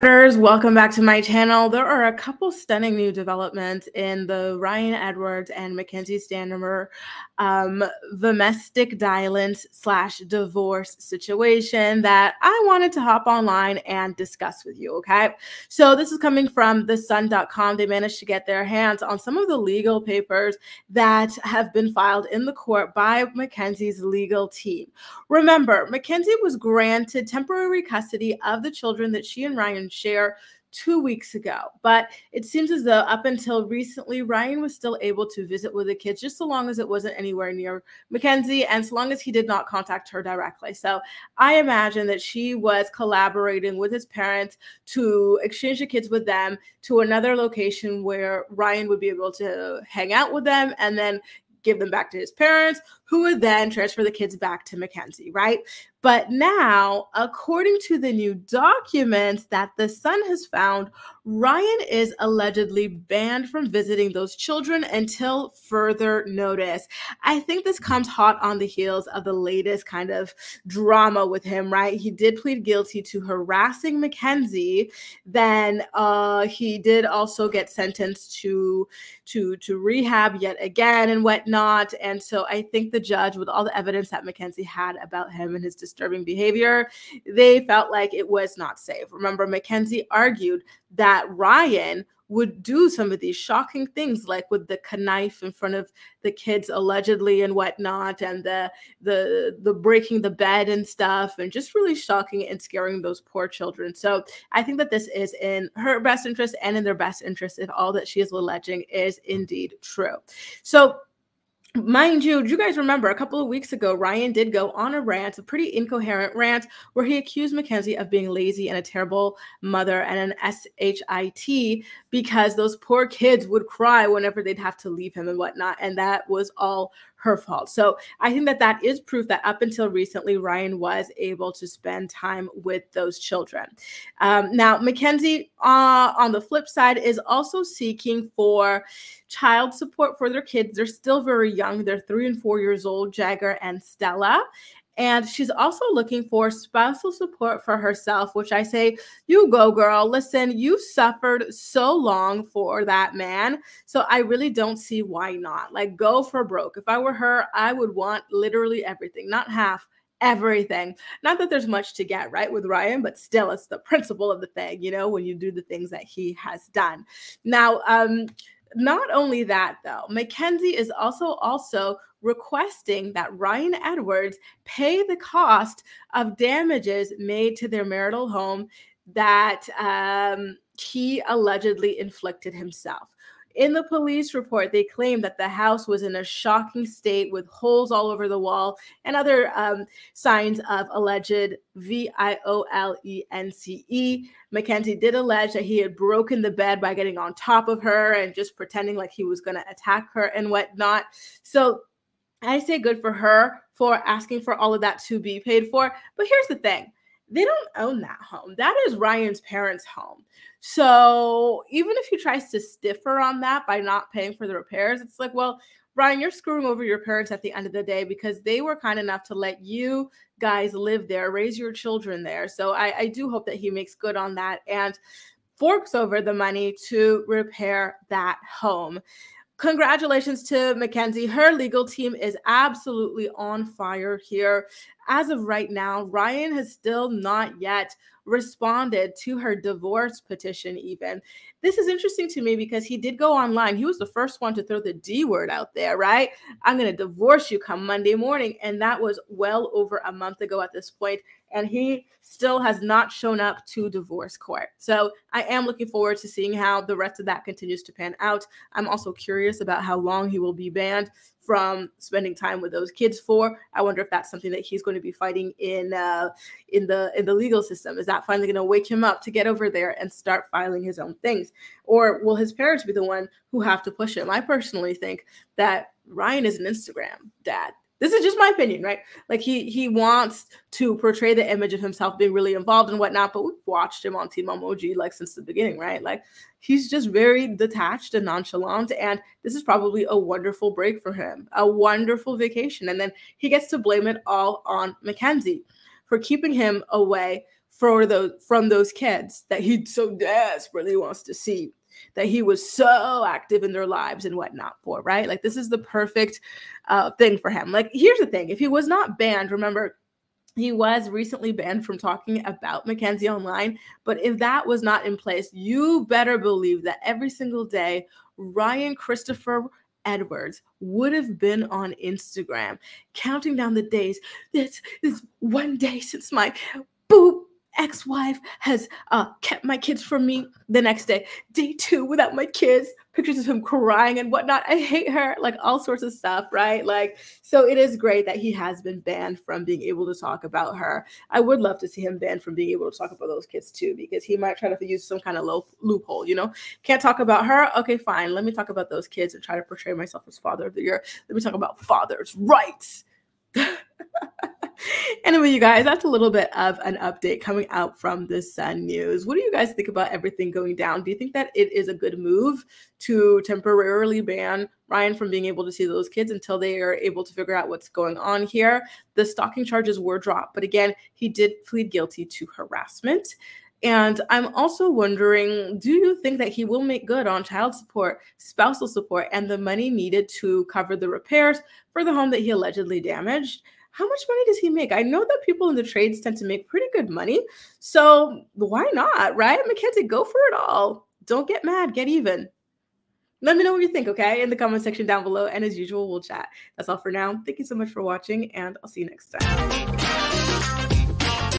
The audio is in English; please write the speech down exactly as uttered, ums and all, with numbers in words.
Welcome back to my channel. There are a couple stunning new developments in the Ryan Edwards and Mackenzie Standifer um, domestic violence slash divorce situation that I wanted to hop online and discuss with you, okay? So this is coming from the sun dot com. They managed to get their hands on some of the legal papers that have been filed in the court by Mackenzie's legal team. Remember, Mackenzie was granted temporary custody of the children that she and Ryan share two weeks ago, but it seems as though up until recently, Ryan was still able to visit with the kids just so long as it wasn't anywhere near Mackenzie and so long as he did not contact her directly. So I imagine that she was collaborating with his parents to exchange the kids with them to another location where Ryan would be able to hang out with them and then give them back to his parents, who would then transfer the kids back to Mackenzie, right? But now, according to the new documents that The Sun has found, Ryan is allegedly banned from visiting those children until further notice. I think this comes hot on the heels of the latest kind of drama with him, right? He did plead guilty to harassing Mackenzie. Then uh, he did also get sentenced to, to, to rehab yet again and whatnot. And so I think the judge, with all the evidence that Mackenzie had about him and his disturbing behavior, they felt like it was not safe. Remember, Mackenzie argued that Ryan would do some of these shocking things, like with the knife in front of the kids allegedly and whatnot, and the the the breaking the bed and stuff, and just really shocking and scaring those poor children. So I think that this is in her best interest and in their best interest if all that she is alleging is indeed true. So mind you, do you guys remember a couple of weeks ago, Ryan did go on a rant, a pretty incoherent rant, where he accused Mackenzie of being lazy and a terrible mother and an S H I T because those poor kids would cry whenever they'd have to leave him and whatnot. And that was all her fault. So I think that that is proof that up until recently, Ryan was able to spend time with those children. Um, now, Mackenzie, uh, on the flip side, is also seeking for child support for their kids. They're still very young. They're three and four years old, Jagger and Stella. And she's also looking for spousal support for herself, which I say, you go, girl. Listen, you suffered so long for that man. So I really don't see why not. Like, go for broke. If I were her, I would want literally everything, not half, everything. Not that there's much to get, right, with Ryan, but still, it's the principle of the thing, you know, when you do the things that he has done. Now, um, not only that, though, Mackenzie is also also requesting that Ryan Edwards pay the cost of damages made to their marital home that um, he allegedly inflicted himself. In the police report, they claimed that the house was in a shocking state with holes all over the wall and other um, signs of alleged violence. Mackenzie did allege that he had broken the bed by getting on top of her and just pretending like he was going to attack her and whatnot. So I say good for her for asking for all of that to be paid for. But here's the thing. They don't own that home. That is Ryan's parents' home. So even if he tries to stiff her on that by not paying for the repairs, it's like, well, Ryan, you're screwing over your parents at the end of the day because they were kind enough to let you guys live there, raise your children there. So I, I do hope that he makes good on that and forks over the money to repair that home. Congratulations to Mackenzie. Her legal team is absolutely on fire here. As of right now, Ryan has still not yet responded to her divorce petition even. This is interesting to me because he did go online. He was the first one to throw the D word out there, right? I'm going to divorce you come Monday morning. And that was well over a month ago at this point. And he still has not shown up to divorce court. So I am looking forward to seeing how the rest of that continues to pan out. I'm also curious about how long he will be banned from spending time with those kids for. I wonder if that's something that he's going to be fighting in uh, in the in the legal system. Is that finally going to wake him up to get over there and start filing his own things? Or will his parents be the one who have to push him? I personally think that Ryan is an Instagram dad. This is just my opinion, right? Like he he wants to portray the image of himself being really involved and whatnot, but we've watched him on Team Mom like since the beginning, right? Like he's just very detached and nonchalant, and this is probably a wonderful break for him, a wonderful vacation. And then he gets to blame it all on Mackenzie for keeping him away for those, from those kids that he so desperately wants to see, that he was so active in their lives and whatnot for, right? Like, this is the perfect uh, thing for him. Like, here's the thing. If he was not banned, remember, he was recently banned from talking about Mackenzie online. But if that was not in place, you better believe that every single day, Ryan Christopher Edwards would have been on Instagram counting down the days. This is one day since my boop ex-wife has uh, kept my kids from me. The next day, day two without my kids, pictures of him crying and whatnot. I hate her, like all sorts of stuff, right? Like, so it is great that he has been banned from being able to talk about her. I would love to see him banned from being able to talk about those kids too, because he might try to use some kind of low, loophole, you know? Can't talk about her? Okay, fine. Let me talk about those kids and try to portray myself as father of the year. Let me talk about father's rights. Anyway, you guys, that's a little bit of an update coming out from the Sun News. What do you guys think about everything going down? Do you think that it is a good move to temporarily ban Ryan from being able to see those kids until they are able to figure out what's going on here? The stalking charges were dropped, but again, he did plead guilty to harassment. And I'm also wondering, do you think that he will make good on child support, spousal support, and the money needed to cover the repairs for the home that he allegedly damaged? How much money does he make? I know that people in the trades tend to make pretty good money. So why not, right? Mackenzie, go for it all. Don't get mad. Get even. Let me know what you think, okay? In the comment section down below. And as usual, we'll chat. That's all for now. Thank you so much for watching, and I'll see you next time.